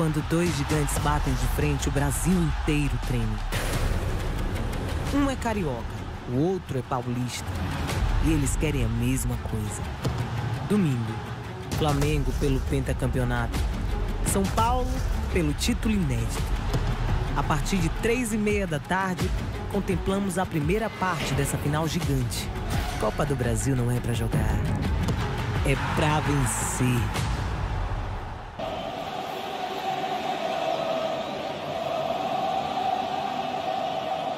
Quando dois gigantes batem de frente, o Brasil inteiro treme. Um é carioca, o outro é paulista. E eles querem a mesma coisa. Domingo, Flamengo pelo pentacampeonato. São Paulo pelo título inédito. A partir de 3h30 da tarde, contemplamos a primeira parte dessa final gigante. Copa do Brasil não é pra jogar, é pra vencer.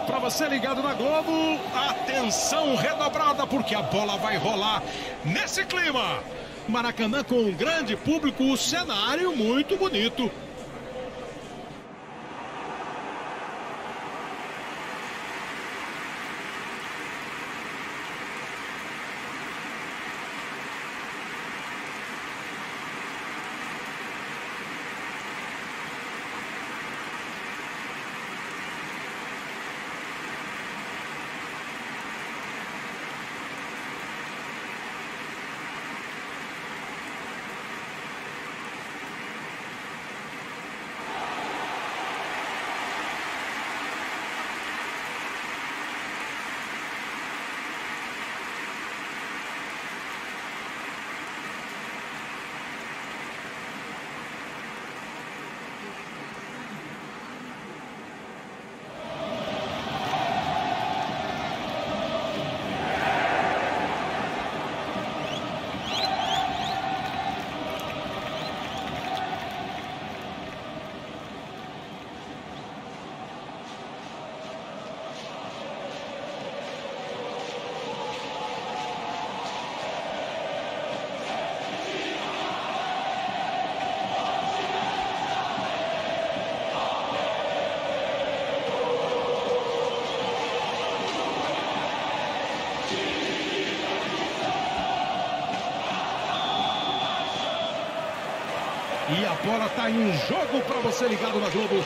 Para você ligado na Globo, atenção redobrada, porque a bola vai rolar nesse clima. Maracanã com um grande público, um cenário muito bonito. E a bola está em um jogo para você ligado na Globo.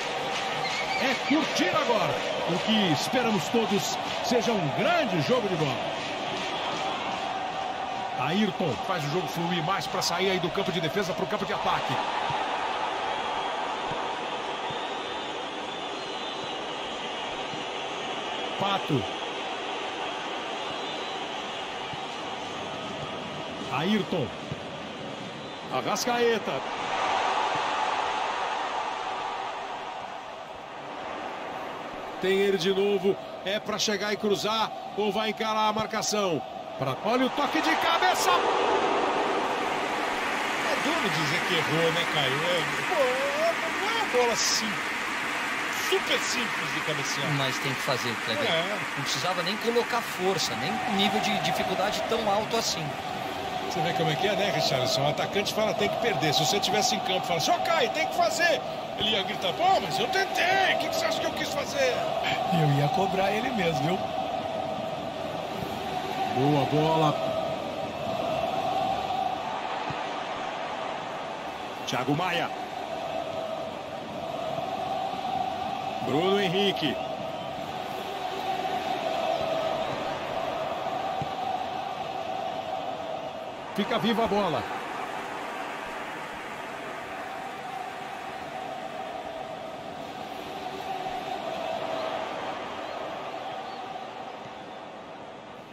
É curtir agora. O que esperamos todos seja um grande jogo de bola. Ayrton faz o jogo fluir mais para sair aí do campo de defesa para o campo de ataque. Pato. Ayrton. Arrascaeta. Tem ele de novo, é para chegar e cruzar ou vai encarar a marcação? Olha o toque de cabeça! É duro dizer que errou, né, Caio? Não é uma bola assim, super simples de cabecear. Mas tem que fazer, Cleber. Não precisava nem colocar força, nem nível de dificuldade tão alto assim. Você vê como é que é, né, Richarlison? O atacante fala, tem que perder. Se você estivesse em campo, fala, só Caio, tem que fazer. Ele ia gritar, pô, mas eu tentei, o que você acha que eu quis fazer? Eu ia cobrar ele mesmo, viu? Boa bola. Thiago Maia. Bruno Henrique. Fica viva a bola.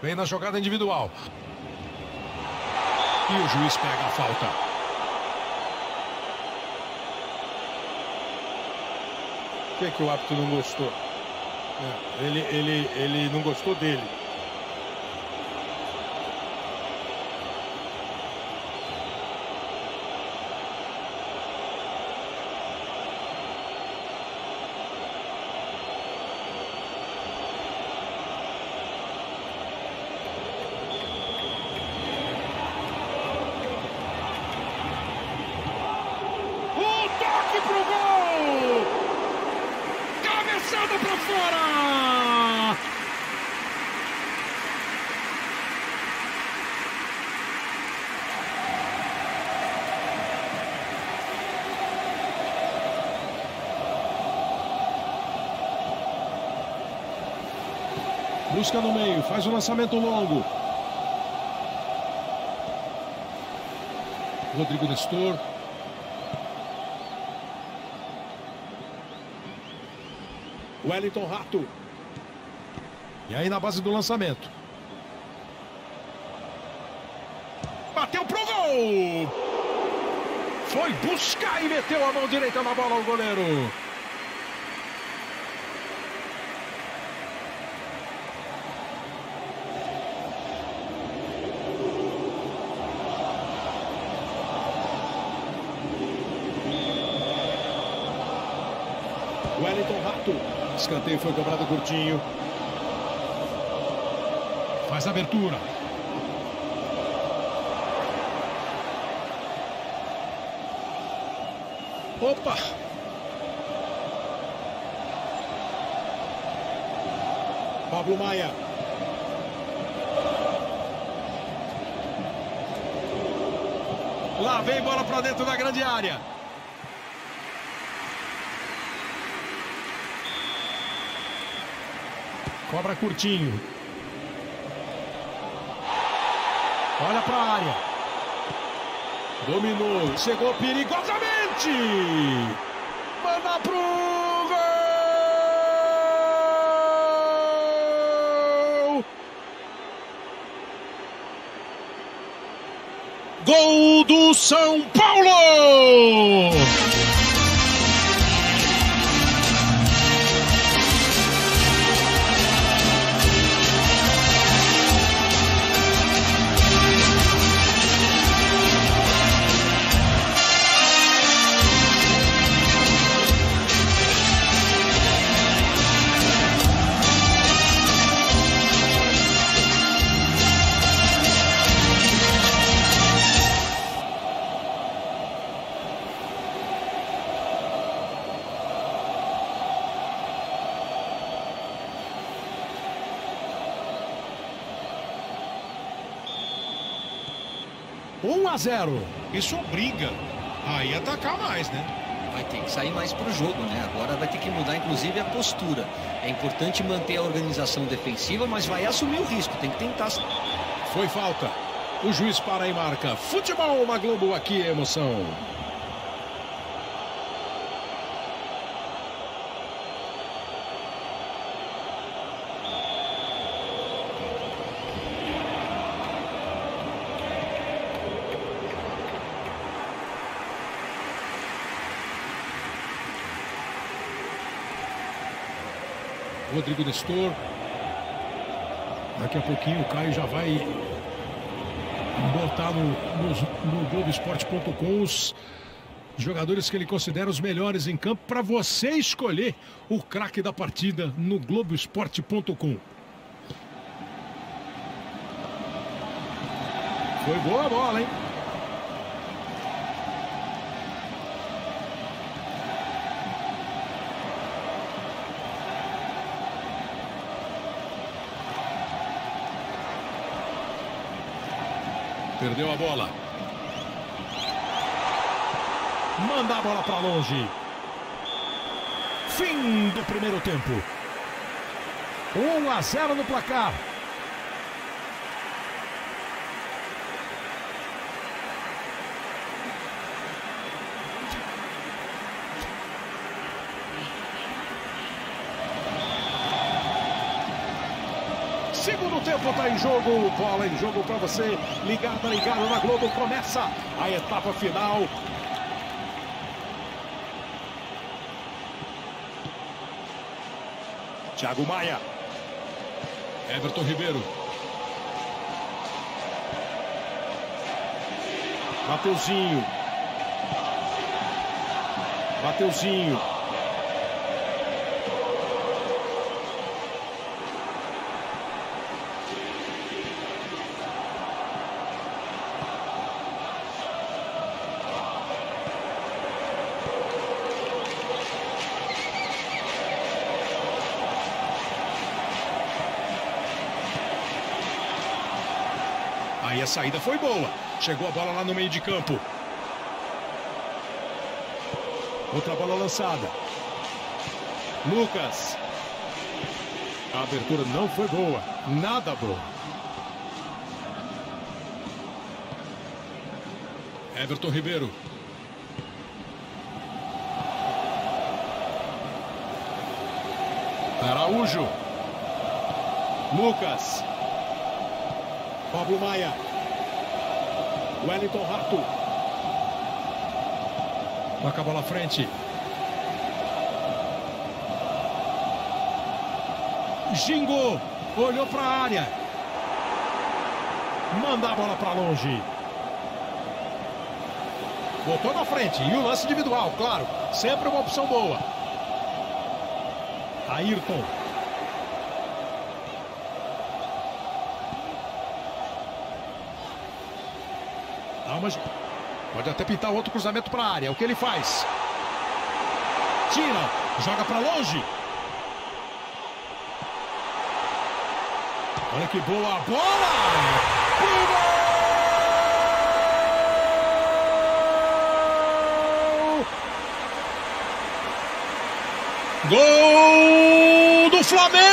Vem na jogada individual. E o juiz pega a falta. O que é que o árbitro não gostou? Ele não gostou dele. Para fora! Busca no meio, faz o lançamento longo. Rodrigo Nestor. Wellington Rato. E aí na base do lançamento. Bateu pro gol! Foi buscar e meteu a mão direita na bola o goleiro. Wellington Rato. Escanteio foi cobrado curtinho. Faz a abertura. Opa! Pablo Maia. Lá vem bola para dentro da grande área. Cobra curtinho. Olha para a área. Dominou. Chegou perigosamente. Manda pro gol. Gol do São Paulo. Isso obriga a ir atacar mais, né? Vai ter que sair mais para o jogo, né? Agora vai ter que mudar, inclusive, a postura. É importante manter a organização defensiva, mas vai assumir o risco. Tem que tentar. Foi falta. O juiz para e marca. Futebol na Globo, aqui é emoção. Rodrigo Nestor. Daqui a pouquinho o Caio já vai botar no Globoesporte.com os jogadores que ele considera os melhores em campo para você escolher o craque da partida no Globoesporte.com. Foi boa a bola, hein? Perdeu a bola. Manda a bola para longe. Fim do primeiro tempo. 1-0 no placar. Segundo tempo está em jogo, bola em jogo para você, ligado na Globo, começa a etapa final. Thiago Maia, Everton Ribeiro, Mateuzinho. Aí a saída foi boa. Chegou a bola lá no meio de campo. Outra bola lançada. Lucas. A abertura não foi boa. Nada boa. Everton Ribeiro. Araújo. Lucas. Pablo Maia. Wellington Rato. Toca a bola à frente. Gingô. Olhou para a área. Manda a bola para longe. Botou na frente. E o lance individual, claro. Sempre uma opção boa. Ayrton. Almas. Pode até pintar outro cruzamento para a área. O que ele faz? Tira. Joga para longe. Olha que boa a bola! Gol! Gol do Flamengo!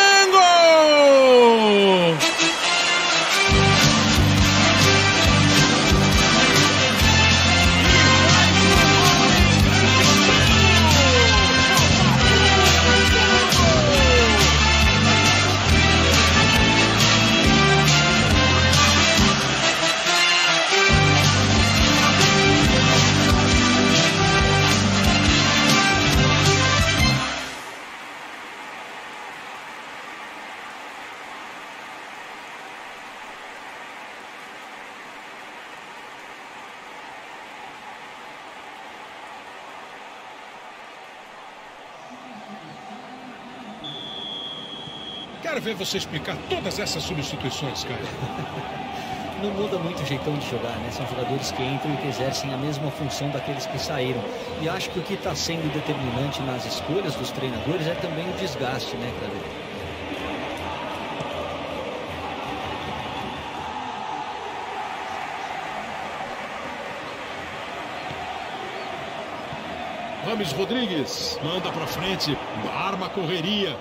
Quero ver você explicar todas essas substituições, cara. Não muda muito o jeitão de jogar, né? São jogadores que entram e que exercem a mesma função daqueles que saíram. E acho que o que está sendo determinante nas escolhas dos treinadores é também o desgaste, né, cara? Rames Rodrigues manda pra frente, arma a correria.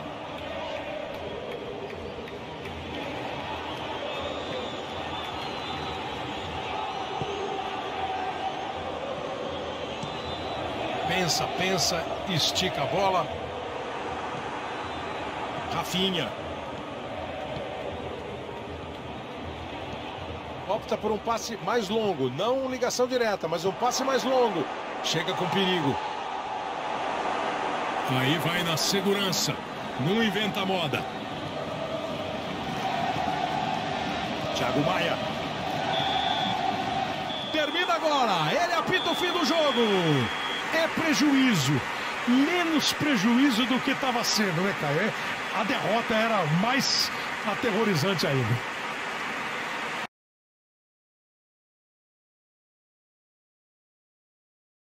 Pensa, pensa, estica a bola. Rafinha. Opta por um passe mais longo, não ligação direta, mas um passe mais longo. Chega com perigo. Aí vai na segurança, não inventa moda. Thiago Maia. Termina agora, ele apita o fim do jogo. É prejuízo, menos prejuízo do que estava sendo, né, Caio? A derrota era mais aterrorizante ainda.